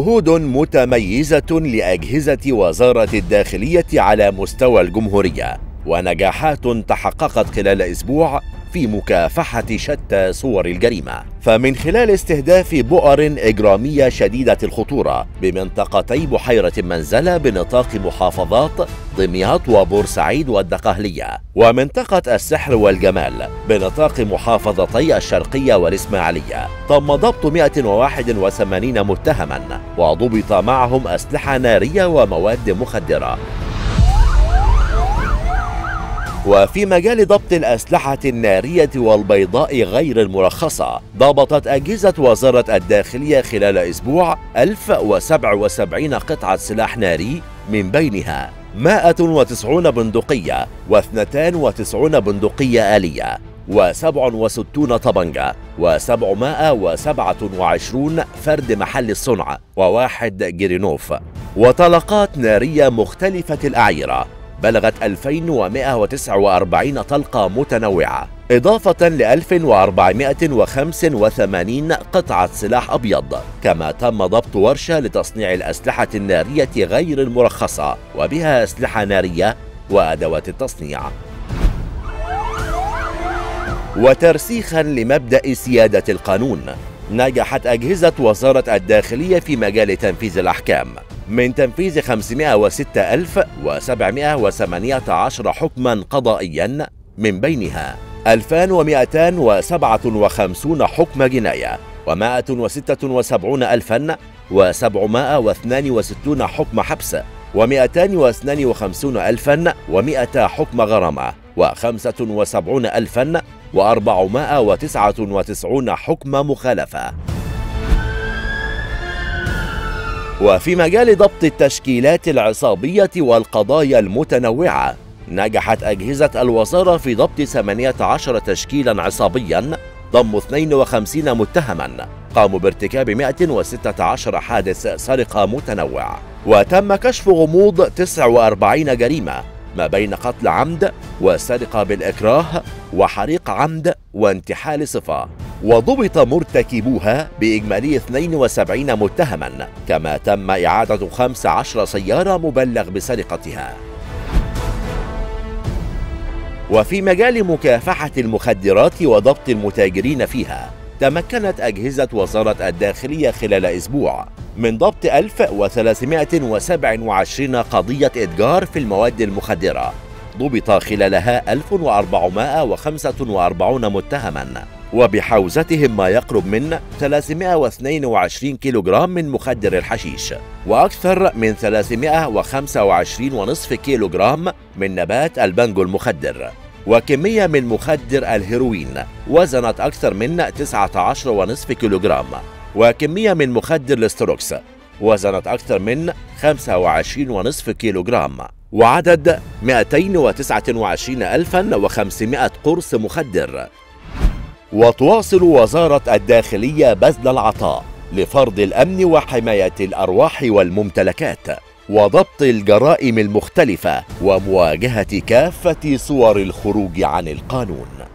جهود متميزة لأجهزة وزارة الداخلية على مستوى الجمهورية، ونجاحات تحققت خلال أسبوع في مكافحة شتى صور الجريمة. فمن خلال استهداف بؤر إجرامية شديدة الخطورة بمنطقتي بحيرة المنزلة بنطاق محافظات دمياط وبورسعيد والدقهلية، ومنطقة السحر والجمال بنطاق محافظتي الشرقية والإسماعيلية، تم ضبط 181 متهما، وضبط معهم أسلحة نارية ومواد مخدرة. وفي مجال ضبط الأسلحة النارية والبيضاء غير المرخصة، ضبطت أجهزة وزارة الداخلية خلال أسبوع 1077 قطعة سلاح ناري، من بينها 190 بندقية و92 بندقية آلية و67 طبنجة و727 فرد محل الصنع و1 جرينوف، وطلقات نارية مختلفة الأعيرة بلغت 2149 طلقة متنوعة، إضافة ل 1485 قطعة سلاح أبيض. كما تم ضبط ورشة لتصنيع الأسلحة النارية غير المرخصة وبها أسلحة نارية وأدوات التصنيع. وترسيخا لمبدأ سيادة القانون، نجحت أجهزة وزارة الداخلية في مجال تنفيذ الأحكام من تنفيذ 506718 حكما قضائيا، من بينها 2257 حكم جناية و176762 حكم حبس و252100 حكم غرامة و75499 حكم مخالفة. وفي مجال ضبط التشكيلات العصابية والقضايا المتنوعة، نجحت أجهزة الوزارة في ضبط 18 تشكيلا عصابيا ضم 52 متهما قاموا بارتكاب 116 حادث سرقة متنوع، وتم كشف غموض 49 جريمة ما بين قتل عمد وسرقة بالإكراه وحريق عمد وانتحال صفة، وضبط مرتكبوها بإجمالي 72 متهما، كما تم إعادة 15 سيارة مبلغ بسرقتها. وفي مجال مكافحة المخدرات وضبط المتاجرين فيها، تمكنت أجهزة وزارة الداخلية خلال أسبوع من ضبط 1327 قضية إتجار في المواد المخدرة، ضبط خلالها 1445 متهما، وبحوزتهم ما يقرب من 322 كيلوغرام من مخدر الحشيش، وأكثر من 325.5 كيلوغرام من نبات البانجو المخدر، وكمية من مخدر الهيروين وزنت أكثر من 19.5 كيلوغرام، وكمية من مخدر الاستروكس وزنت أكثر من 25.5 كيلوغرام، وعدد 229,500 قرص مخدر. وتواصل وزارة الداخلية بذل العطاء لفرض الأمن وحماية الأرواح والممتلكات، وضبط الجرائم المختلفة، ومواجهة كافة صور الخروج عن القانون.